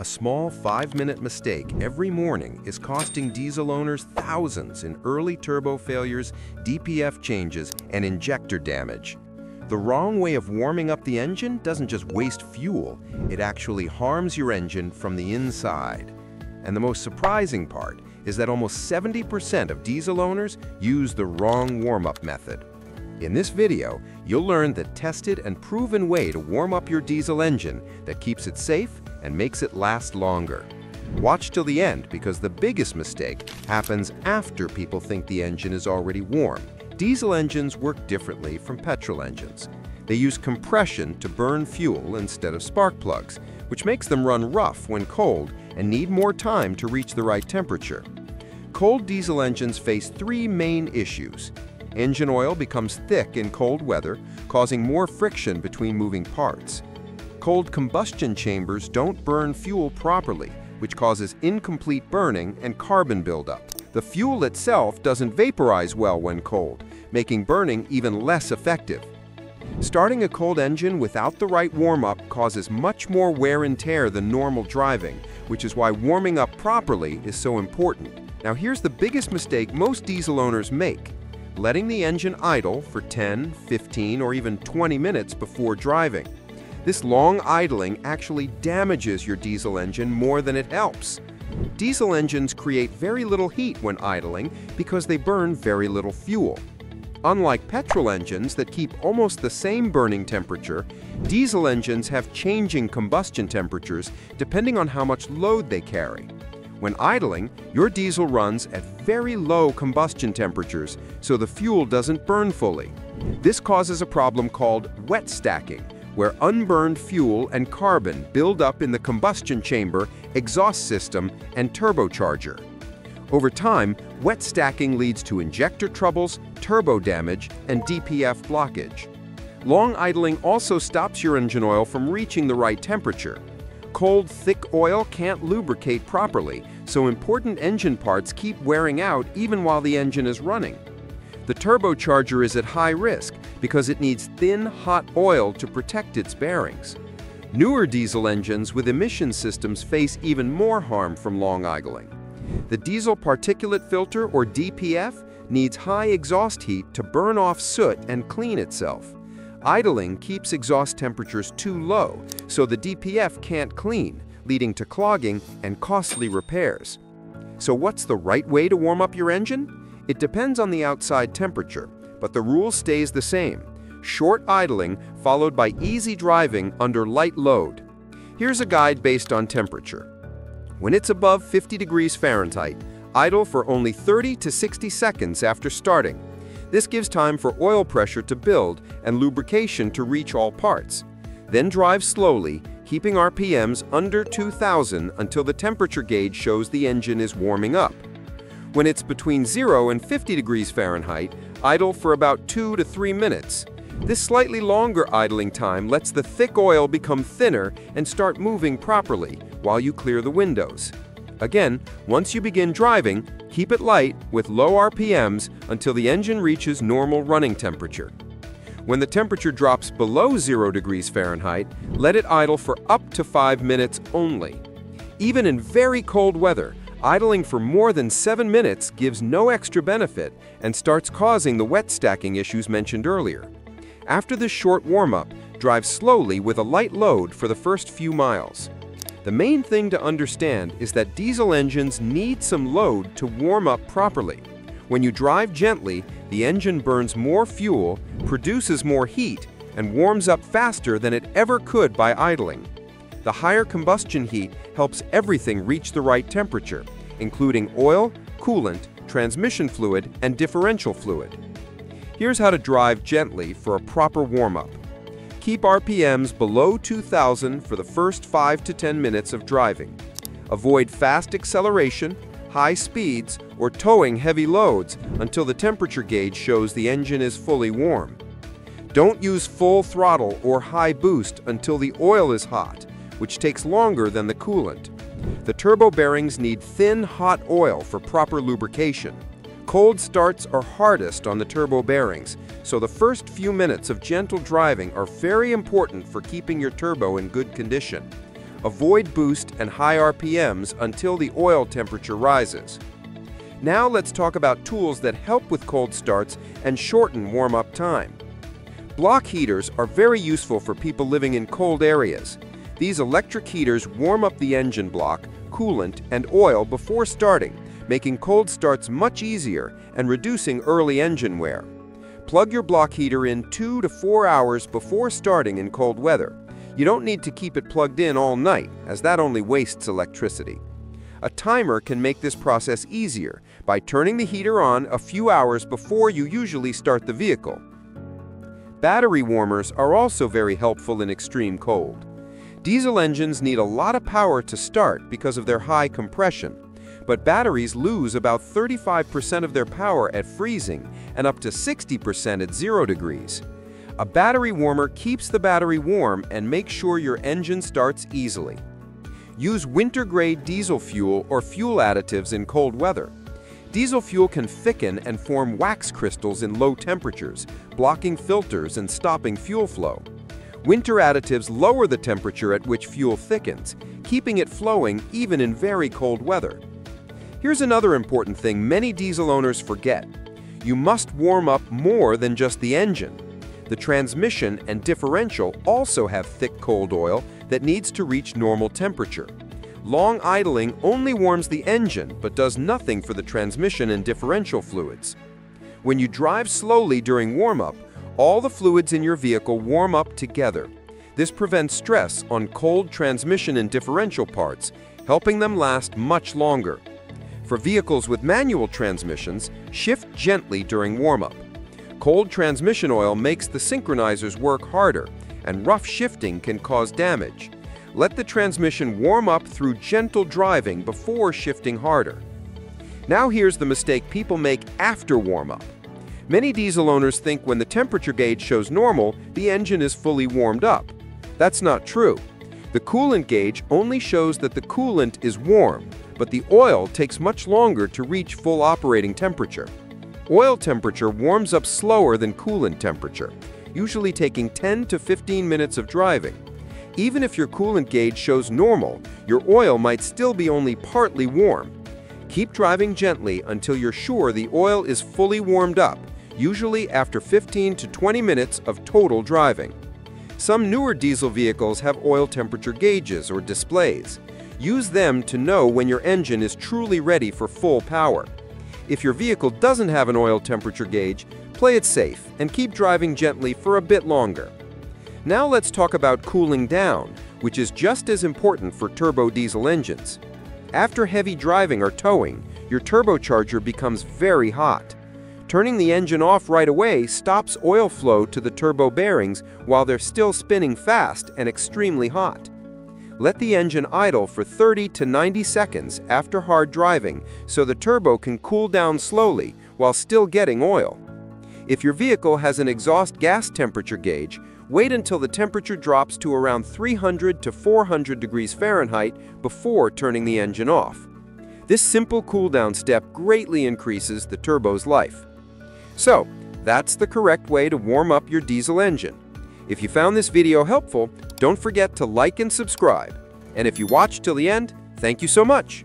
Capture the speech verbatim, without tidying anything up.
A small five-minute mistake every morning is costing diesel owners thousands in early turbo failures, D P F changes, and injector damage. The wrong way of warming up the engine doesn't just waste fuel, it actually harms your engine from the inside. And the most surprising part is that almost seventy percent of diesel owners use the wrong warm-up method. In this video, you'll learn the tested and proven way to warm up your diesel engine that keeps it safe and makes it last longer. Watch till the end because the biggest mistake happens after people think the engine is already warm. Diesel engines work differently from petrol engines. They use compression to burn fuel instead of spark plugs, which makes them run rough when cold and need more time to reach the right temperature. Cold diesel engines face three main issues. Engine oil becomes thick in cold weather, causing more friction between moving parts. Cold combustion chambers don't burn fuel properly, which causes incomplete burning and carbon buildup. The fuel itself doesn't vaporize well when cold, making burning even less effective. Starting a cold engine without the right warm-up causes much more wear and tear than normal driving, which is why warming up properly is so important. Now here's the biggest mistake most diesel owners make. Letting the engine idle for ten, fifteen, or even twenty minutes before driving. This long idling actually damages your diesel engine more than it helps. Diesel engines create very little heat when idling because they burn very little fuel. Unlike petrol engines that keep almost the same burning temperature, diesel engines have changing combustion temperatures depending on how much load they carry. When idling, your diesel runs at very low combustion temperatures, so the fuel doesn't burn fully. This causes a problem called wet stacking, where unburned fuel and carbon build up in the combustion chamber, exhaust system, and turbocharger. Over time, wet stacking leads to injector troubles, turbo damage, and D P F blockage. Long idling also stops your engine oil from reaching the right temperature. Cold, thick oil can't lubricate properly, so important engine parts keep wearing out even while the engine is running. The turbocharger is at high risk because it needs thin, hot oil to protect its bearings. Newer diesel engines with emission systems face even more harm from long idling. The diesel particulate filter, or D P F, needs high exhaust heat to burn off soot and clean itself. Idling keeps exhaust temperatures too low, so the D P F can't clean, leading to clogging and costly repairs. So what's the right way to warm up your engine? It depends on the outside temperature, but the rule stays the same. Short idling followed by easy driving under light load. Here's a guide based on temperature. When it's above fifty degrees Fahrenheit, idle for only thirty to sixty seconds after starting. This gives time for oil pressure to build and lubrication to reach all parts. Then drive slowly, keeping R P Ms under two thousand until the temperature gauge shows the engine is warming up. When it's between zero and fifty degrees Fahrenheit, idle for about two to three minutes. This slightly longer idling time lets the thick oil become thinner and start moving properly while you clear the windows. Again, once you begin driving, keep it light with low R P Ms until the engine reaches normal running temperature. When the temperature drops below zero degrees Fahrenheit, let it idle for up to five minutes only. Even in very cold weather, idling for more than seven minutes gives no extra benefit and starts causing the wet stacking issues mentioned earlier. After this short warm-up, drive slowly with a light load for the first few miles. The main thing to understand is that diesel engines need some load to warm up properly. When you drive gently, the engine burns more fuel, produces more heat, and warms up faster than it ever could by idling. The higher combustion heat helps everything reach the right temperature, including oil, coolant, transmission fluid, and differential fluid. Here's how to drive gently for a proper warm-up. Keep R P Ms below two thousand for the first five to ten minutes of driving. Avoid fast acceleration, high speeds, or towing heavy loads until the temperature gauge shows the engine is fully warm. Don't use full throttle or high boost until the oil is hot, which takes longer than the coolant. The turbo bearings need thin, hot oil for proper lubrication. Cold starts are hardest on the turbo bearings, so the first few minutes of gentle driving are very important for keeping your turbo in good condition. Avoid boost and high R P Ms until the oil temperature rises. Now let's talk about tools that help with cold starts and shorten warm-up time. Block heaters are very useful for people living in cold areas. These electric heaters warm up the engine block, coolant, and oil before starting, making cold starts much easier and reducing early engine wear. Plug your block heater in two to four hours before starting in cold weather. You don't need to keep it plugged in all night, as that only wastes electricity. A timer can make this process easier by turning the heater on a few hours before you usually start the vehicle. Battery warmers are also very helpful in extreme cold. Diesel engines need a lot of power to start because of their high compression, but batteries lose about thirty-five percent of their power at freezing and up to sixty percent at zero degrees. A battery warmer keeps the battery warm and makes sure your engine starts easily. Use winter-grade diesel fuel or fuel additives in cold weather. Diesel fuel can thicken and form wax crystals in low temperatures, blocking filters and stopping fuel flow. Winter additives lower the temperature at which fuel thickens, keeping it flowing even in very cold weather. Here's another important thing many diesel owners forget. You must warm up more than just the engine. The transmission and differential also have thick cold oil that needs to reach normal temperature. Long idling only warms the engine but does nothing for the transmission and differential fluids. When you drive slowly during warm-up, all the fluids in your vehicle warm up together. This prevents stress on cold transmission and differential parts, helping them last much longer. For vehicles with manual transmissions, shift gently during warm-up. Cold transmission oil makes the synchronizers work harder, and rough shifting can cause damage. Let the transmission warm up through gentle driving before shifting harder. Now here's the mistake people make after warm-up. Many diesel owners think when the temperature gauge shows normal, the engine is fully warmed up. That's not true. The coolant gauge only shows that the coolant is warm, but the oil takes much longer to reach full operating temperature. Oil temperature warms up slower than coolant temperature, usually taking ten to fifteen minutes of driving. Even if your coolant gauge shows normal, your oil might still be only partly warm. Keep driving gently until you're sure the oil is fully warmed up, usually after fifteen to twenty minutes of total driving. Some newer diesel vehicles have oil temperature gauges or displays. Use them to know when your engine is truly ready for full power. If your vehicle doesn't have an oil temperature gauge, play it safe and keep driving gently for a bit longer. Now let's talk about cooling down, which is just as important for turbo diesel engines. After heavy driving or towing, your turbocharger becomes very hot. Turning the engine off right away stops oil flow to the turbo bearings while they're still spinning fast and extremely hot. Let the engine idle for thirty to ninety seconds after hard driving so the turbo can cool down slowly while still getting oil. If your vehicle has an exhaust gas temperature gauge, wait until the temperature drops to around three hundred to four hundred degrees Fahrenheit before turning the engine off. This simple cool-down step greatly increases the turbo's life. So, that's the correct way to warm up your diesel engine. If you found this video helpful, don't forget to like and subscribe. And if you watched till the end, thank you so much!